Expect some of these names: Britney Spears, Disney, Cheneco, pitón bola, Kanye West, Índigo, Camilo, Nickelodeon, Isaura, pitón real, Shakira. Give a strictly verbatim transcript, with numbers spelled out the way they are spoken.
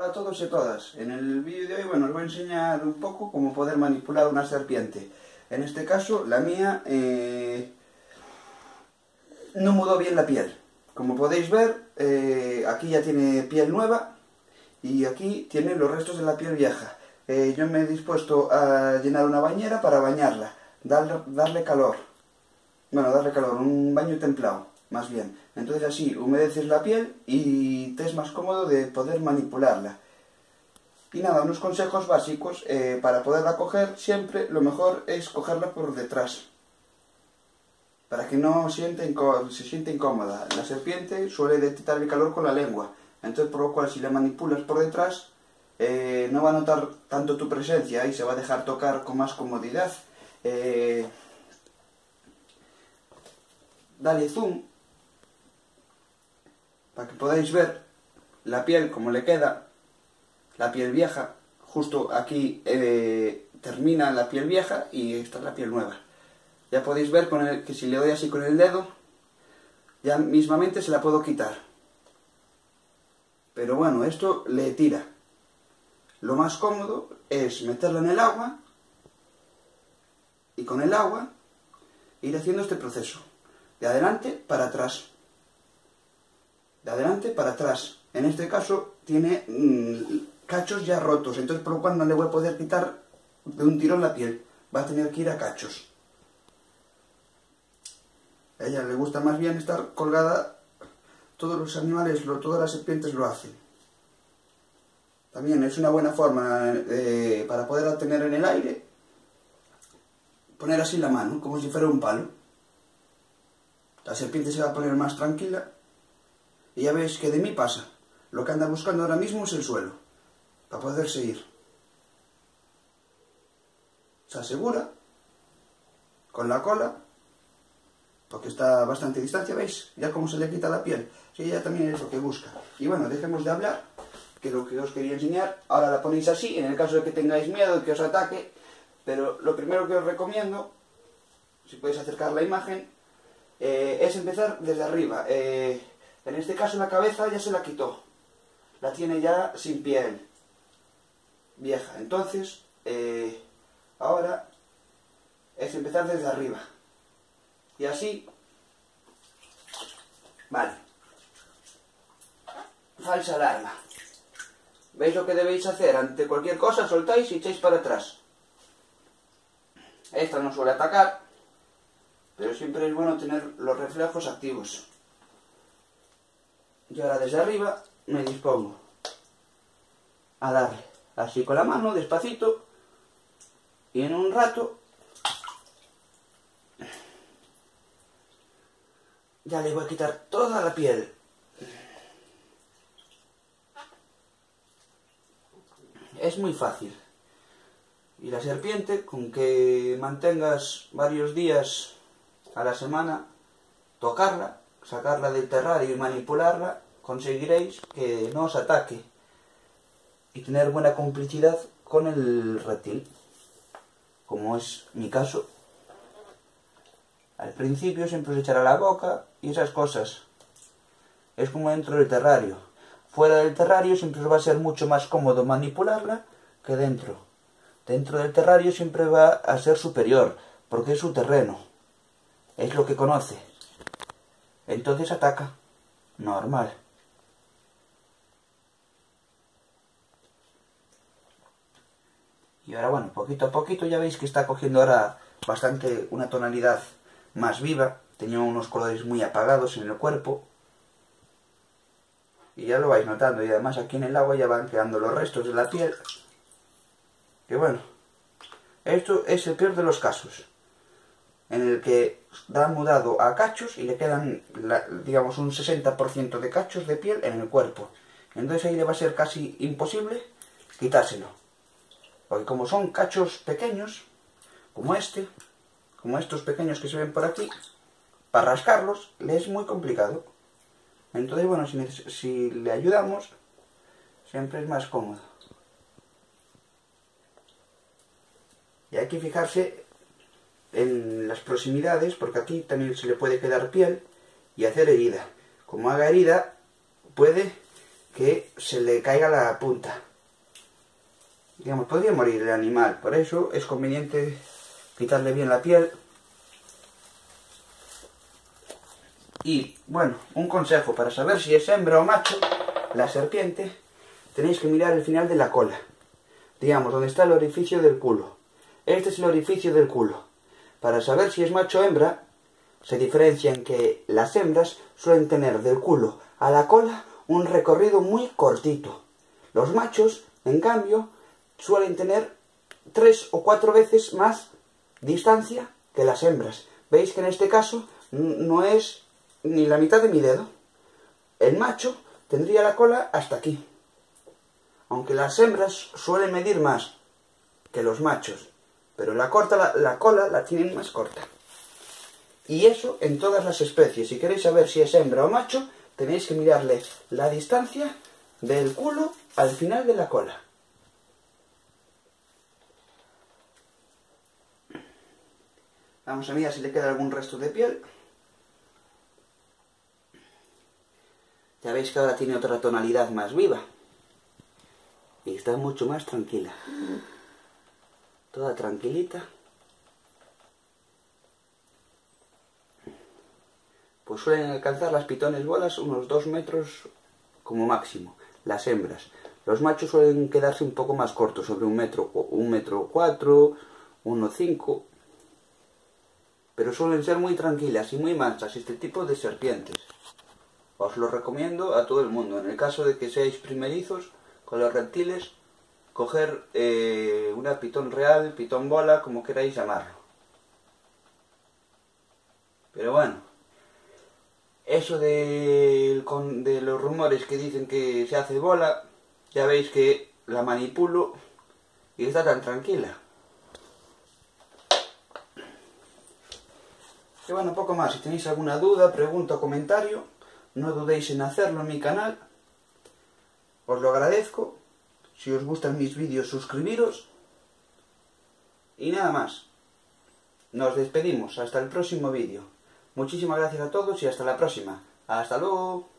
Hola a todos y a todas, en el vídeo de hoy bueno, os voy a enseñar un poco cómo poder manipular una serpiente. En este caso la mía eh, no mudó bien la piel. Como podéis ver, eh, aquí ya tiene piel nueva y aquí tiene los restos de la piel vieja. Eh, yo me he dispuesto a llenar una bañera para bañarla, dar, darle calor, bueno darle calor, un baño templado. Más bien, entonces así humedeces la piel y te es más cómodo de poder manipularla. Y nada, unos consejos básicos eh, para poderla coger, siempre lo mejor es cogerla por detrás, para que no siente se siente incómoda. La serpiente suele detectar el calor con la lengua, entonces por lo cual si la manipulas por detrás eh, no va a notar tanto tu presencia y se va a dejar tocar con más comodidad. Eh, dale zoom para que podáis ver la piel como le queda, la piel vieja, justo aquí eh, termina la piel vieja y esta es la piel nueva. Ya podéis ver con el, que si le doy así con el dedo, ya mismamente se la puedo quitar. Pero bueno, esto le tira. Lo más cómodo es meterla en el agua y con el agua ir haciendo este proceso. De adelante para atrás. De adelante para atrás. En este caso tiene mmm, cachos ya rotos, entonces por lo cual no le voy a poder quitar de un tirón la piel. Va a tener que ir a cachos. A ella le gusta más bien estar colgada. Todos los animales, lo, todas las serpientes lo hacen. También es una buena forma eh, para poderla tener en el aire. Poner así la mano, como si fuera un palo. La serpiente se va a poner más tranquila. Y ya veis que de mí pasa. Lo que anda buscando ahora mismo es el suelo, para poderse ir. Se asegura con la cola, porque está a bastante distancia, ¿veis? Ya como se le quita la piel. Sí, ella también es lo que busca. Y bueno, dejemos de hablar, que lo que os quería enseñar. Ahora la ponéis así, en el caso de que tengáis miedo, que os ataque. Pero lo primero que os recomiendo, si podéis acercar la imagen, eh, es empezar desde arriba. Eh... En este caso la cabeza ya se la quitó, la tiene ya sin piel, vieja. Entonces, eh, ahora es empezar desde arriba. Y así, vale, falsa alarma. ¿Veis lo que debéis hacer? Ante cualquier cosa soltáis y echáis para atrás. Esta no suele atacar, pero siempre es bueno tener los reflejos activos. Yo ahora desde arriba me dispongo a darle así con la mano, despacito, y en un rato ya le voy a quitar toda la piel. Es muy fácil. Y la serpiente, con que mantengas varios días a la semana, tocarla, sacarla del terrario y manipularla, conseguiréis que no os ataque y tener buena complicidad con el reptil, como es mi caso. Al principio siempre os echará la boca y esas cosas. Es como dentro del terrario. Fuera del terrario siempre os va a ser mucho más cómodo manipularla que dentro. Dentro del terrario siempre va a ser superior, porque es su terreno, es lo que conoce. Entonces ataca. Normal. Y ahora bueno, poquito a poquito ya veis que está cogiendo ahora bastante una tonalidad más viva. Tenía unos colores muy apagados en el cuerpo. Y ya lo vais notando. Y además aquí en el agua ya van quedando los restos de la piel. Que bueno, esto es el peor de los casos, en el que da mudado a cachos y le quedan, la, digamos, un sesenta por ciento de cachos de piel en el cuerpo. Entonces ahí le va a ser casi imposible quitárselo. Porque como son cachos pequeños, como este, como estos pequeños que se ven por aquí, para rascarlos le es muy complicado. Entonces, bueno, si, si le ayudamos, siempre es más cómodo. Y hay que fijarse en las proximidades, porque aquí también se le puede quedar piel y hacer herida. Como haga herida, puede que se le caiga la punta. Digamos, podría morir el animal, por eso es conveniente quitarle bien la piel. Y, bueno, un consejo para saber si es hembra o macho, la serpiente, tenéis que mirar el final de la cola. Digamos, donde está el orificio del culo. Este es el orificio del culo. Para saber si es macho o hembra, se diferencia en que las hembras suelen tener del culo a la cola un recorrido muy cortito. Los machos, en cambio, suelen tener tres o cuatro veces más distancia que las hembras. Veis que en este caso no es ni la mitad de mi dedo. El macho tendría la cola hasta aquí. Aunque las hembras suelen medir más que los machos, pero la, corta, la, la cola la tienen más corta. Y eso en todas las especies. Si queréis saber si es hembra o macho, tenéis que mirarle la distancia del culo al final de la cola. Vamos a mirar si le queda algún resto de piel. Ya veis que ahora tiene otra tonalidad más viva. Y está mucho más tranquila. Toda tranquilita. Pues suelen alcanzar las pitones bolas unos dos metros como máximo, las hembras. Los machos suelen quedarse un poco más cortos, sobre un metro, un metro cuatro, uno cinco. Pero suelen ser muy tranquilas y muy mansas este tipo de serpientes. Os lo recomiendo a todo el mundo. En el caso de que seáis primerizos con los reptiles, coger eh, una pitón real, pitón bola, como queráis llamarlo. Pero bueno, eso de, de los rumores que dicen que se hace bola, ya veis que la manipulo y está tan tranquila. Y bueno, poco más. Si tenéis alguna duda, pregunta o comentario, no dudéis en hacerlo en mi canal. Os lo agradezco. Si os gustan mis vídeos, suscribiros. Y nada más. Nos despedimos. Hasta el próximo vídeo. Muchísimas gracias a todos y hasta la próxima. ¡Hasta luego!